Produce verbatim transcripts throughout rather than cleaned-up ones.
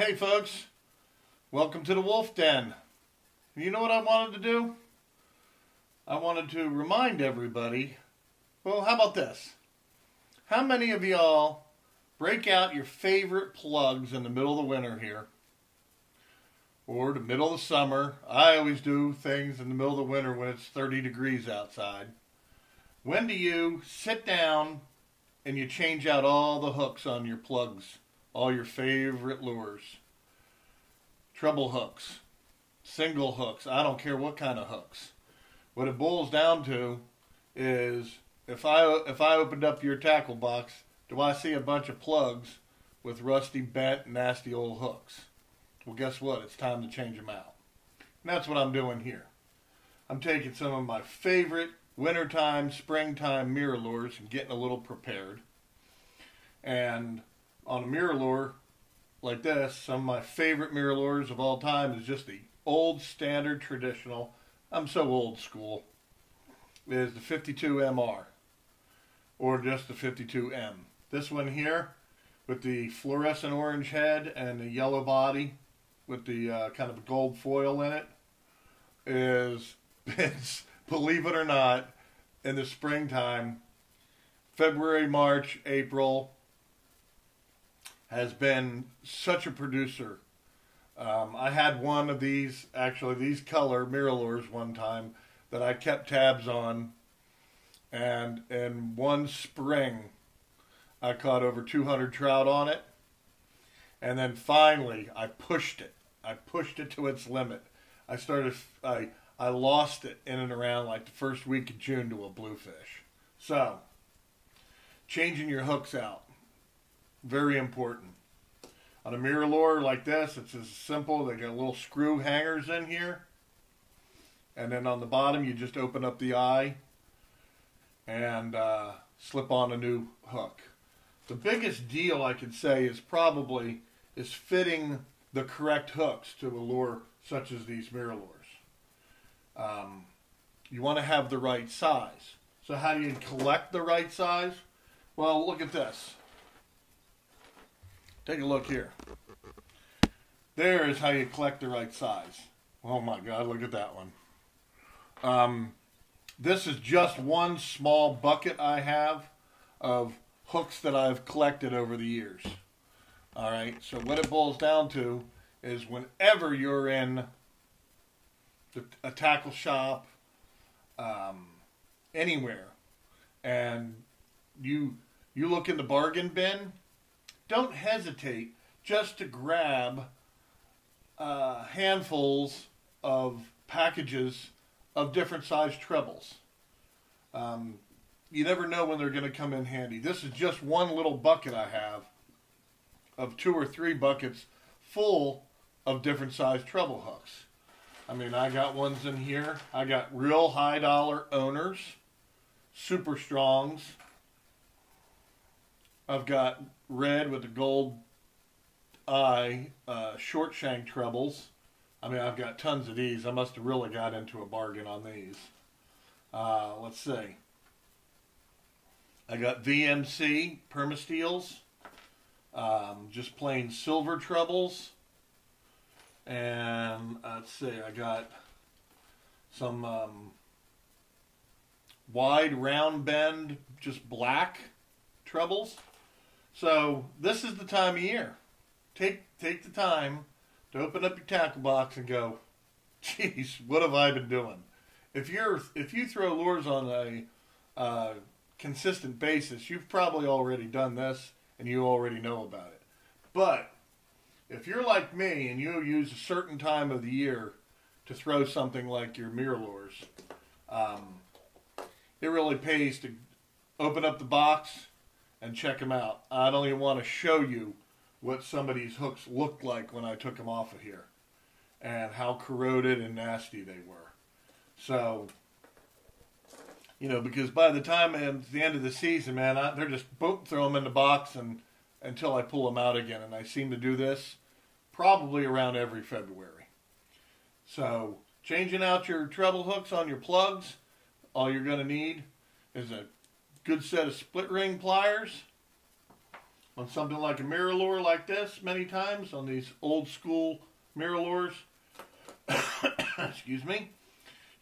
Hey folks, welcome to the Wolf Den. You know what I wanted to do? I wanted to remind everybody, well, how about this? How many of y'all break out your favorite plugs in the middle of the winter here? Or the middle of the summer. I always do things in the middle of the winter when it's thirty degrees outside. When do you sit down and you change out all the hooks on your plugs? All your favorite lures. Treble hooks. Single hooks. I don't care what kind of hooks. What it boils down to is if I, if I opened up your tackle box, do I see a bunch of plugs with rusty, bent, nasty old hooks? Well, guess what? It's time to change them out. And that's what I'm doing here. I'm taking some of my favorite wintertime, springtime MirrOlures and getting a little prepared. And on a MirrOlure like this, some of my favorite MirrOlures of all time is just the old standard traditional, I'm so old school, is the fifty-two M R or just the fifty-two M. This one here with the fluorescent orange head and the yellow body with the uh, kind of gold foil in it is, it's, believe it or not, in the springtime, February, March, April, has been such a producer. Um, I had one of these, actually these color MirrOlures one time that I kept tabs on, and in one spring I caught over two hundred trout on it, and then finally I pushed it. I pushed it to its limit. I started, I, I lost it in and around like the first week of June to a bluefish. So, changing your hooks out. Very important. On a MirrOlure like this, it's as simple. They got little screw hangers in here, and then on the bottom you just open up the eye and uh, slip on a new hook. The biggest deal I could say is probably is fitting the correct hooks to a lure such as these MirrOlures. Um, you want to have the right size. So how do you collect the right size? Well, look at this. Take a look here. There is how you collect the right size. Oh my God, look at that one. Um, this is just one small bucket I have of hooks that I've collected over the years. All right, so what it boils down to is whenever you're in the, a tackle shop, um, anywhere, and you, you look in the bargain bin, don't hesitate just to grab uh, handfuls of packages of different size trebles. Um, you never know when they're going to come in handy. This is just one little bucket I have of two or three buckets full of different size treble hooks. I mean, I got ones in here. I got real high dollar owners, super strongs. I've got red with the gold eye, uh, short shank trebles. I mean, I've got tons of these. I must have really got into a bargain on these. Uh, let's see. I got V M C Permasteels, um, just plain silver trebles. And let's see, I got some um, wide round bend, just black trebles. So this is the time of year. Take take the time to open up your tackle box and go, geez, what have I been doing? If you're if you throw lures on a uh, consistent basis, you've probably already done this and you already know about it. But if you're like me and you use a certain time of the year to throw something like your MirrOlures, um, it really pays to open up the box and check them out. I don't even want to show you what some of these hooks looked like when I took them off of here, and how corroded and nasty they were. So, you know, because by the time at the end of the season, man, I, they're just boom, throw them in the box and until I pull them out again. And I seem to do this probably around every February. So, changing out your treble hooks on your plugs, all you're going to need is a good set of split ring pliers, on something like a MirrOlure like this many times, on these old school MirrOlures. Excuse me.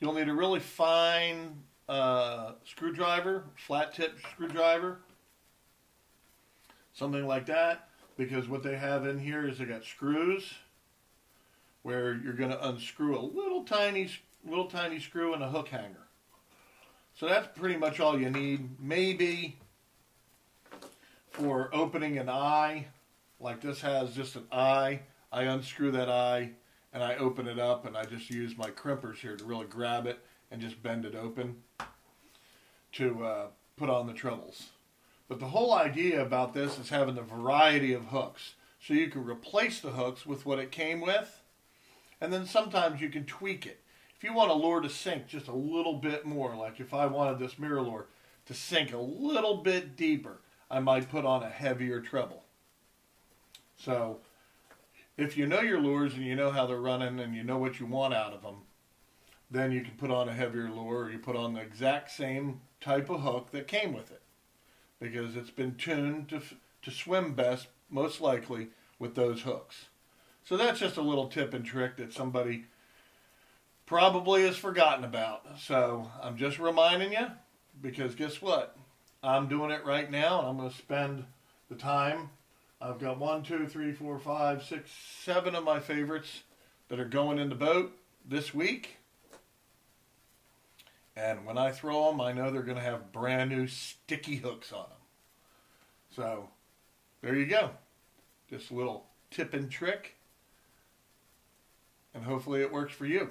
You'll need a really fine uh, screwdriver, flat tip screwdriver, something like that, because what they have in here is they got screws where you're going to unscrew a little tiny, little tiny screw and a hook hanger. So that's pretty much all you need. Maybe for opening an eye, like this has just an eye, I unscrew that eye and I open it up, and I just use my crimpers here to really grab it and just bend it open to uh, put on the trebles. But the whole idea about this is having a variety of hooks, so you can replace the hooks with what it came with, and then sometimes you can tweak it. If you want a lure to sink just a little bit more, like if I wanted this MirrOlure to sink a little bit deeper, I might put on a heavier treble. So if you know your lures and you know how they're running and you know what you want out of them, then you can put on a heavier lure, or you put on the exact same type of hook that came with it, because it's been tuned to, to swim best, most likely, with those hooks. So that's just a little tip and trick that somebody probably has forgotten about. So I'm just reminding you, because guess what? I'm doing it right now, and I'm going to spend the time. I've got one, two, three, four, five, six, seven of my favorites that are going in the boat this week. And when I throw them, I know they're going to have brand new sticky hooks on them. So there you go. Just a little tip and trick. And hopefully it works for you.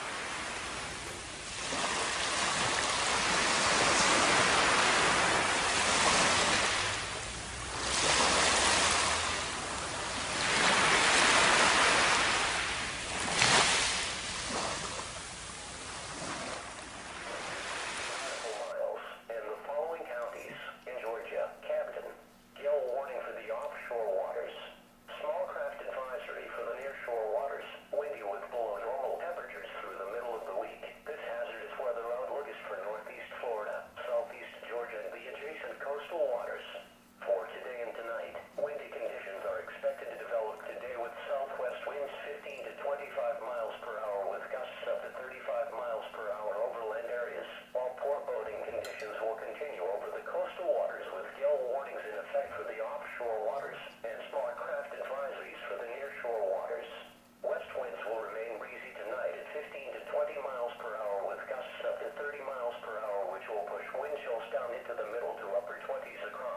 Down into the middle to upper twenties across